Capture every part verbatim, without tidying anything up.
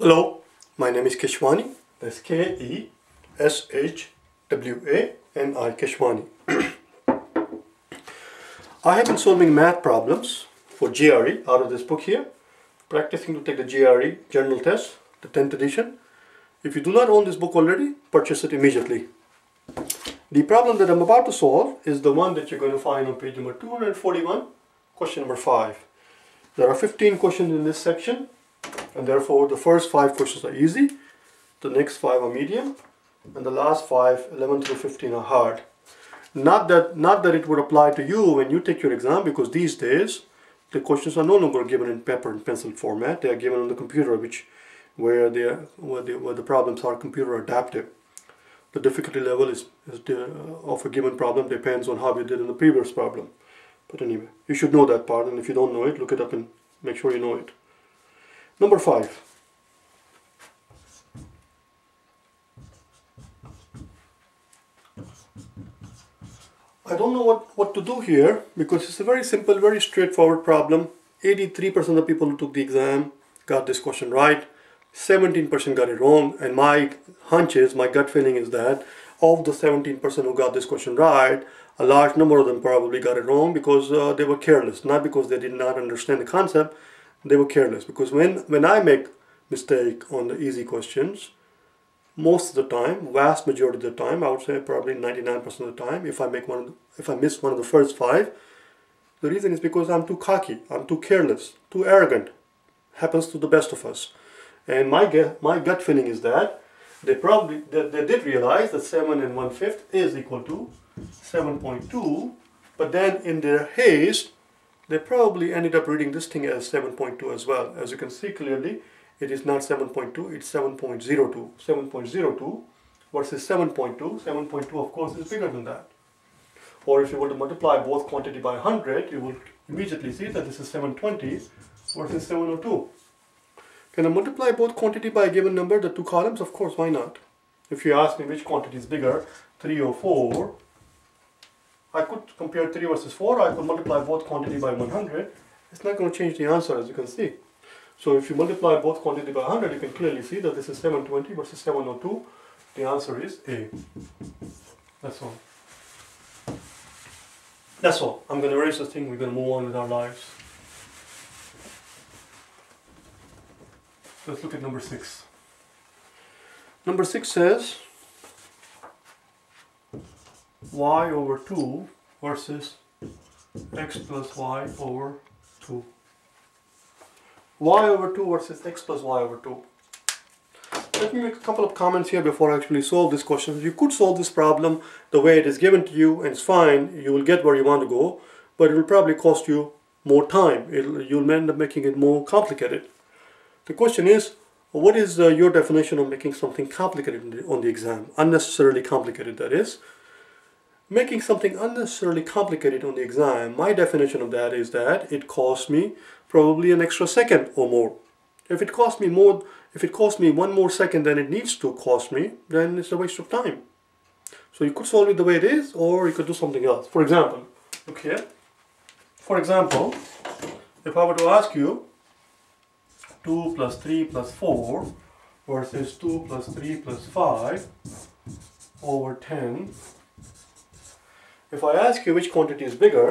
Hello, my name is Keshwani. That's K E S H W A N I, Keshwani. I have been solving math problems for G R E out of this book here, practicing to take the G R E general test, the tenth edition. If you do not own this book already, purchase it immediately. The problem that I'm about to solve is the one that you're going to find on page number two hundred forty-one, question number five. There are fifteen questions in this section, and therefore the first five questions are easy, the next five are medium, and the last five, eleven through fifteen, are hard. Not that, not that it would apply to you when you take your exam, because these days the questions are no longer given in paper and pencil format. They are given on the computer, which where, they are, where, they, where the problems are computer adaptive. The difficulty level is, is the, uh, of a given problem depends on how you did in the previous problem. But anyway, you should know that part, and if you don't know it, look it up and make sure you know it. Number five. I don't know what, what to do here, because it's a very simple, very straightforward problem. eighty-three percent of the people who took the exam got this question right. seventeen percent got it wrong, and my hunch is, my gut feeling is that of the seventeen percent who got this question right, a large number of them probably got it wrong because uh, they were careless, not because they did not understand the concept. They were careless, because when, when I make mistake on the easy questions, most of the time, vast majority of the time, I would say probably ninety-nine percent of the time, if I make one, if I miss one of the first five, the reason is because I'm too cocky, I'm too careless, too arrogant. Happens to the best of us. And my gut, my gut feeling is that they probably they, they did realize that seven and one fifth is equal to seven point two, but then in their haste, they probably ended up reading this thing as seven point two as well. As you can see clearly, it is not seven point two, it's seven point zero two. seven point zero two versus seven point two. seven point two, of course, is bigger than that. Or if you were to multiply both quantity by one hundred, you will immediately see that this is seven twenty versus seven oh two. Can I multiply both quantity by a given number, the two columns? Of course, why not? If you ask me which quantity is bigger, three or four, I could compare three versus four, I could multiply both quantity by one hundred. It's not going to change the answer, as you can see. So if you multiply both quantity by one hundred, you can clearly see that this is seven twenty versus seven oh two. The answer is A. That's all. That's all. I'm going to erase this thing. We're going to move on with our lives. Let's look at number six. Number six says y over two versus x plus y over two. Y over two versus x plus y over two. Let me make a couple of comments here before I actually solve this question. You could solve this problem the way it is given to you, and it's fine. You will get where you want to go, but it will probably cost you more time. It'll, you'll end up making it more complicated. The question is, what is uh, your definition of making something complicated on the, on the exam? Unnecessarily complicated, that is. Making something unnecessarily complicated on the exam, my definition of that is that it costs me probably an extra second or more. If it costs me more, if it costs me one more second than it needs to cost me, then it's a waste of time. So you could solve it the way it is, or you could do something else. For example, look here. For example, if I were to ask you, two plus three plus four versus two plus three plus five over ten. If I ask you which quantity is bigger,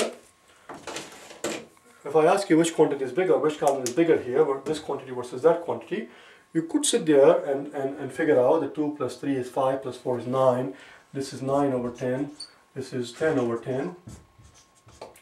if I ask you which quantity is bigger, which column is bigger here, this quantity versus that quantity, you could sit there and, and, and figure out that two plus three is five, plus four is nine, this is nine over ten, this is ten over ten,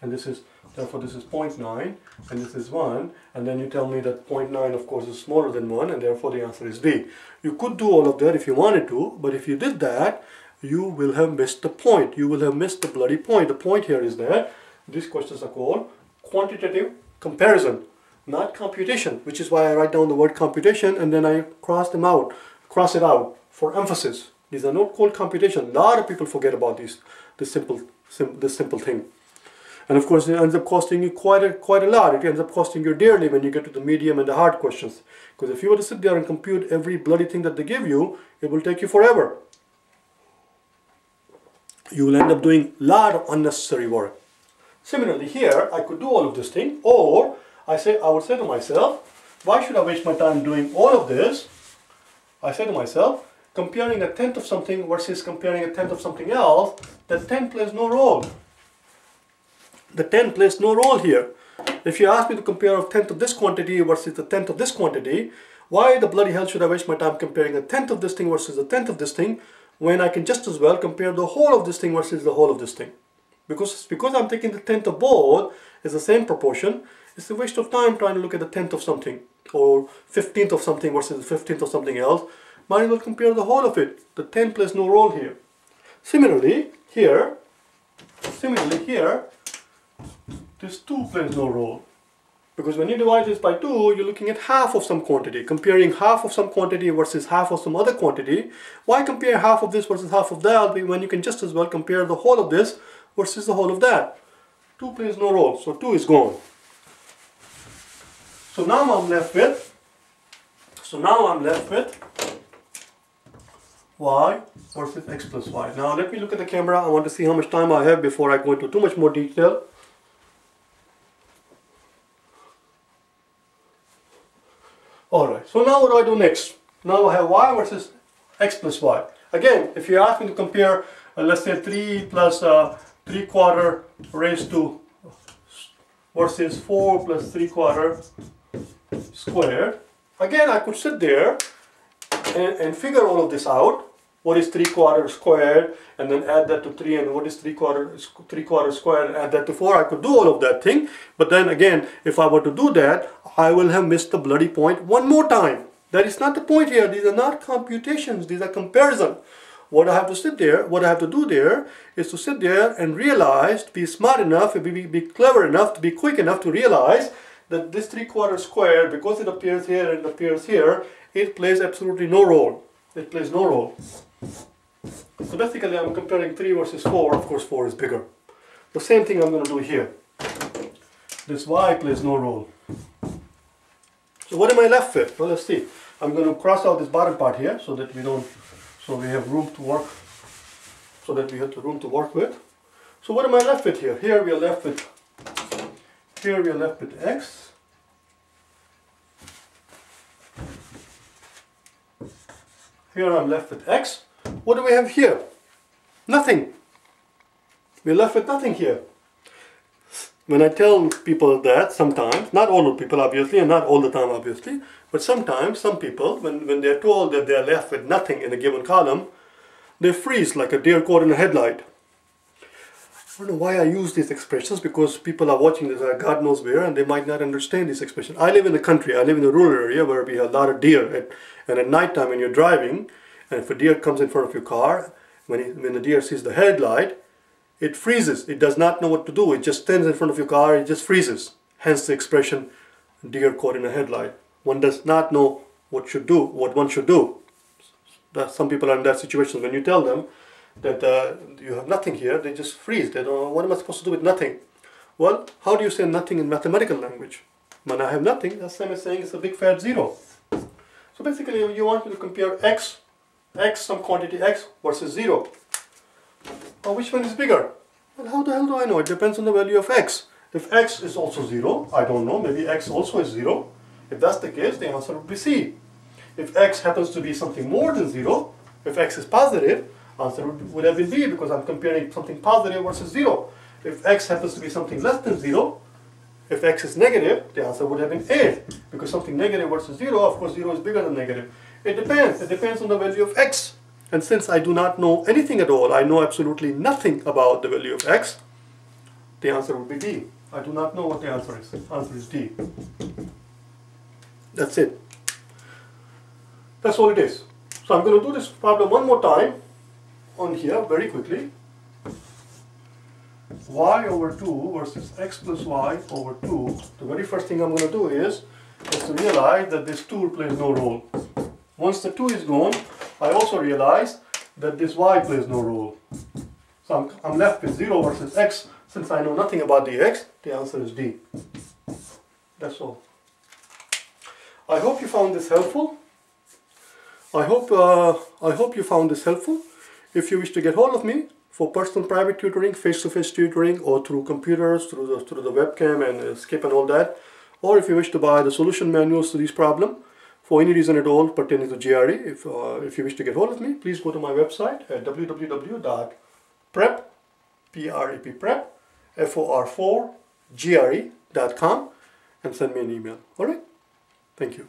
and this is, therefore this is zero point nine, and this is one, and then you tell me that zero point nine of course is smaller than one, and therefore the answer is B. You could do all of that if you wanted to, but if you did that, you will have missed the point. You will have missed the bloody point. The point here is that these questions are called quantitative comparison, not computation, which is why I write down the word computation and then I cross them out, cross it out for emphasis. These are not called computation. A lot of people forget about these, this simple, sim, this simple thing. And of course, it ends up costing you quite a, quite a lot. It ends up costing you dearly when you get to the medium and the hard questions. Because if you were to sit there and compute every bloody thing that they give you, it will take you forever. You will end up doing a lot of unnecessary work. Similarly here, I could do all of this thing, or I say I would say to myself, why should I waste my time doing all of this I say to myself, comparing a tenth of something versus comparing a tenth of something else, the ten plays no role. The ten plays no role here. If you ask me to compare a tenth of this quantity versus a tenth of this quantity, why the bloody hell should I waste my time comparing a tenth of this thing versus a tenth of this thing when I can just as well compare the whole of this thing versus the whole of this thing? Because, because I'm taking the tenth of both is the same proportion, it's a waste of time trying to look at the tenth of something or fifteenth of something versus the fifteenth of something else. Might as well compare the whole of it. The ten plays no role here. Similarly, here, similarly here, this two plays no role. Because when you divide this by two, you're looking at half of some quantity. Comparing half of some quantity versus half of some other quantity. Why compare half of this versus half of that when you can just as well compare the whole of this versus the whole of that? two plays no role, so two is gone. So now I'm left with, so now I'm left with y versus x plus y. Now let me look at the camera. I want to see how much time I have before I go into too much more detail. Alright, so now what do I do next? Now I have y versus x plus y. Again, if you ask me to compare, uh, let's say three plus uh, three quarter raised to versus four plus three quarter squared. Again, I could sit there And, and figure all of this out. What is three quarter squared, and then add that to three, and what is three quarter three quarter squared, and add that to four. I could do all of that thing, but then again, if I were to do that, I will have missed the bloody point one more time. That is not the point here. These are not computations. These are comparison. What I have to sit there, what I have to do there, is to sit there and realize, to be smart enough, to be, be clever enough, to be quick enough to realize that this three quarter squared, because it appears here and it appears here, it plays absolutely no role. It plays no role. So basically I'm comparing three versus four. Of course four is bigger. The same thing I'm going to do here. This y plays no role. So what am I left with? Well, let's see. I'm going to cross out this bottom part here so that we don't, so we have room to work, so that we have room to work with. So what am I left with here? Here we are left with, here we are left with x. Here I'm left with x. What do we have here? Nothing. We're left with nothing here. When I tell people that sometimes, not all the people obviously, and not all the time obviously, but sometimes some people, when, when they're told that they're left with nothing in a given column, they freeze like a deer caught in a headlight. I don't know why I use these expressions, because people are watching this, God knows where, and they might not understand these expressions. I live in the country, I live in a rural area where we have a lot of deer, at, and at night time when you're driving, and if a deer comes in front of your car, when, it, when the deer sees the headlight, it freezes. It does not know what to do. It just stands in front of your car, it just freezes. Hence the expression, deer caught in a headlight. One does not know what should do, what one should do. That some people are in that situation. When you tell them that uh, you have nothing here, they just freeze. They don't know, what am I supposed to do with nothing? Well, how do you say nothing in mathematical language? When I have nothing, that's the same as saying it's a big fat zero. So basically you want me to compare x, x, some quantity x versus zero. Now which one is bigger? Well, how the hell do I know? It depends on the value of x. If x is also zero, I don't know, maybe x also is zero. If that's the case, the answer would be C. If x happens to be something more than zero, if x is positive, answer would have been B, because I'm comparing something positive versus zero. If x happens to be something less than zero, if x is negative, the answer would have been A, because something negative versus zero, of course zero is bigger than negative. It depends. It depends on the value of x. And since I do not know anything at all, I know absolutely nothing about the value of x, the answer would be D. I do not know what the answer is. The answer is D. That's it. That's all it is. So I'm going to do this problem one more time on here very quickly. Y over two versus x plus y over two. The very first thing I'm going to do is, is to realize that this two plays no role. Once the two is gone, I also realize that this y plays no role. So I'm, I'm left with zero versus x. Since I know nothing about dx, the answer is D. That's all. I hope you found this helpful. I hope, uh, I hope you found this helpful. If you wish to get hold of me for personal private tutoring, face-to-face tutoring, or through computers, through the, through the webcam and uh, Skype and all that, or if you wish to buy the solution manuals to this problem For any reason at all pertaining to G R E, if, uh, if you wish to get hold of me, please go to my website at w w w dot prep for G R E dot com and send me an email. All right? Thank you.